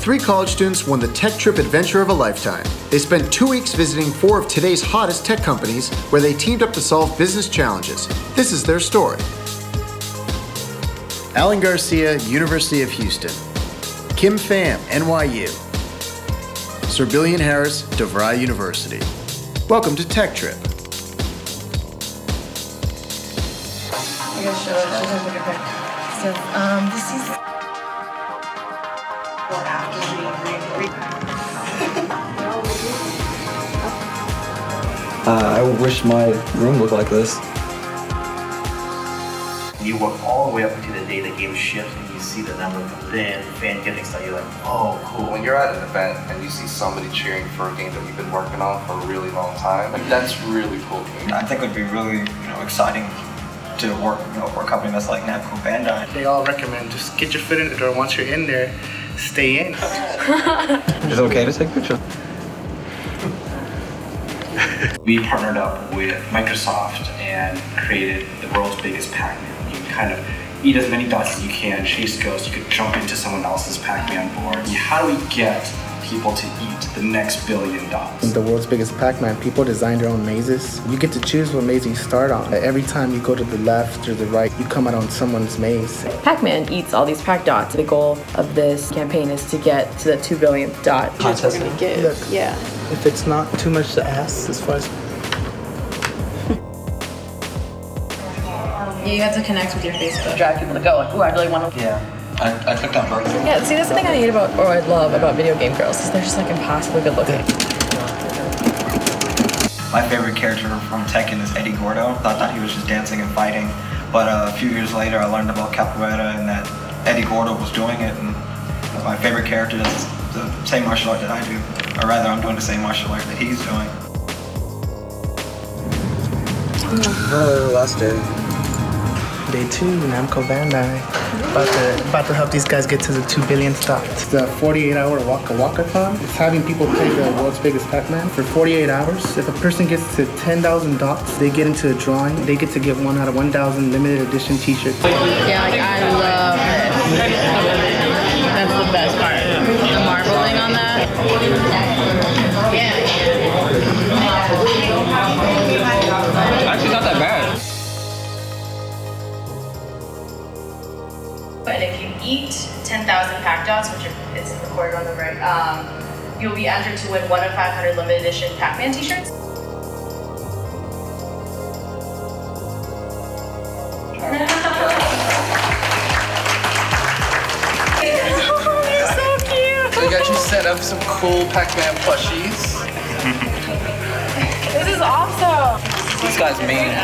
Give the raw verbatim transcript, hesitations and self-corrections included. Three college students won the Tech Trip adventure of a lifetime. They spent two weeks visiting four of today's hottest tech companies where they teamed up to solve business challenges. This is their story. Alan Garcia, University of Houston. Kim Pham, N Y U. Sir Billion Harris, DeVry University. Welcome to Tech Trip. I gotta show it. I gotta look at it. So, um, this is. Well, after we agree. uh, I wish my room looked like this. You work all the way up until the day the game shifts and you see the number comes in, fan getting excited, you're like, oh, cool. When you're at an event and you see somebody cheering for a game that you've been working on for a really long time, like, that's really cool. I think it would be really, you know, exciting to work, you know, for a company that's like Namco Bandai. They all recommend just get your foot in the door. Once you're in there, stay in. Is it okay to take pictures? We partnered up with Microsoft and created the world's biggest Pac-Man. You can kind of eat as many dots as you can, chase ghosts, you could jump into someone else's Pac-Man board. And how do we get people to eat the next billion dots? The world's biggest Pac-Man, people design their own mazes. You get to choose what maze you start on. Every time you go to the left or the right, you come out on someone's maze. Pac-Man eats all these Pac-Dots. The goal of this campaign is to get to the two billionth dot. That's what we're gonna give. Look, yeah. If it's not too much to ask, as far as... You have to connect with your Facebook, drive people to go, like, ooh, I really want to... Yeah. I, I clicked on both. Yeah, see, that's the thing I hate about, or I love about video game girls, is they're just like impossibly good looking. My favorite character from Tekken is Eddie Gordo. I thought he was just dancing and fighting, but uh, a few years later I learned about Capoeira and that Eddie Gordo was doing it, and my favorite character is the same martial art that I do, or rather I'm doing the same martial art that he's doing. Hello, last day. Day two, Namco Bandai. About to, about to help these guys get to the two billionth dot. The forty-eight hour Waka Waka Con. It's having people play the world's biggest Pac-Man for forty-eight hours. If a person gets to ten thousand dots, they get into a drawing. They get to give one out of one thousand limited edition t-shirts. Yeah, like, I love it. That's the best part. The marbling on that. Yeah. Actually, not that bad. And if you eat ten thousand Pac-Dots, which is recorded on the right, um, you'll be entered to win one of five hundred limited edition Pac-Man t-shirts. Oh, you're so cute! So we got you set up some cool Pac-Man plushies. This is awesome! This guy's mean.